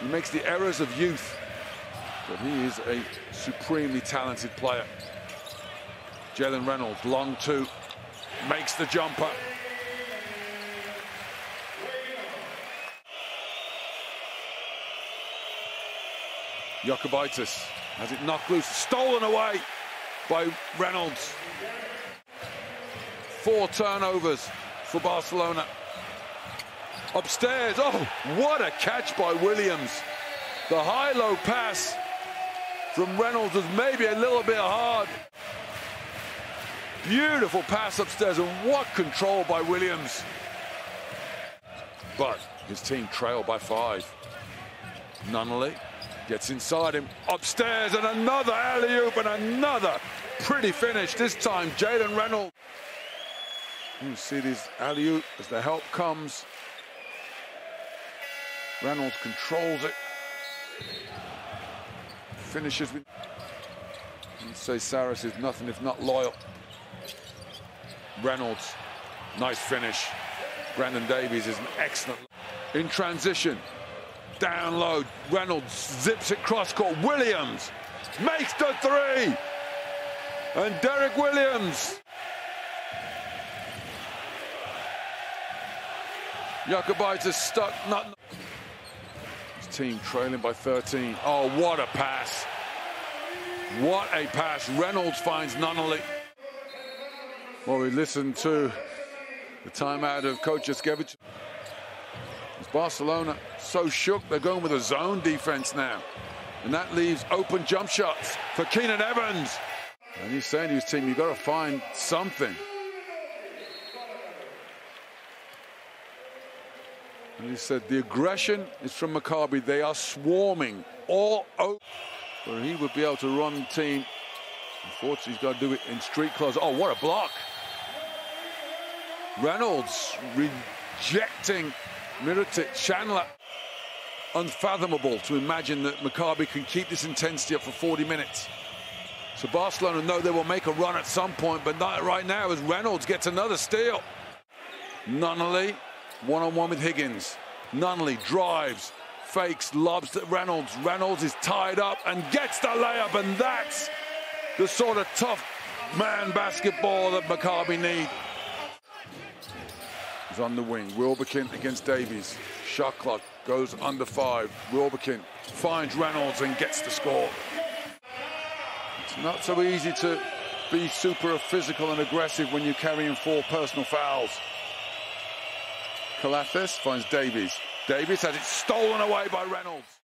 He makes the errors of youth, but he is a supremely talented player. Jalen Reynolds, long two, makes the jumper. Jokubaitis has it knocked loose, stolen away by Reynolds. 4 turnovers for Barcelona. Upstairs, oh, what a catch by Williams. The high-low pass from Reynolds was maybe a little bit hard. Beautiful pass upstairs, and what control by Williams. But his team trail by 5. Nunnally gets inside him, upstairs, and another alley-oop and another pretty finish. This time, Jalen Reynolds. You see this alley-oop as the help comes. Reynolds controls it. Finishes with... You'd say Saris is nothing if not loyal. Reynolds, nice finish. Brandon Davies is an excellent... In transition, down low, Reynolds zips it cross-court. Williams makes the 3! And Derek Williams! Jokubaitis stuck, not... Team trailing by 13. Oh, what a pass. What a pass. Reynolds finds Nunnally. Well, we listened to the timeout of coach Eskevich. Barcelona so shook, they're going with a zone defense now. And that leaves open jump shots for Keenan Evans. And he's saying to his team, you've got to find something. And he said, the aggression is from Maccabi. They are swarming all over. But he would be able to run the team. Unfortunately, he's got to do it in street clothes. Oh, what a block. Reynolds rejecting Miretic Chandler. Unfathomable to imagine that Maccabi can keep this intensity up for 40 minutes. So Barcelona know they will make a run at some point, but not right now as Reynolds gets another steal. Nunnally. One-on-one with Higgins. Nunnally drives, fakes, lobs to Reynolds. Reynolds is tied up and gets the layup, and that's the sort of tough man basketball that Maccabi need. He's on the wing. Wilbekin against Davies. Shot clock goes under 5. Wilbekin finds Reynolds and gets the score. It's not so easy to be super physical and aggressive when you're carrying 4 personal fouls. Kalathis finds Davies. Davies has it stolen away by Reynolds.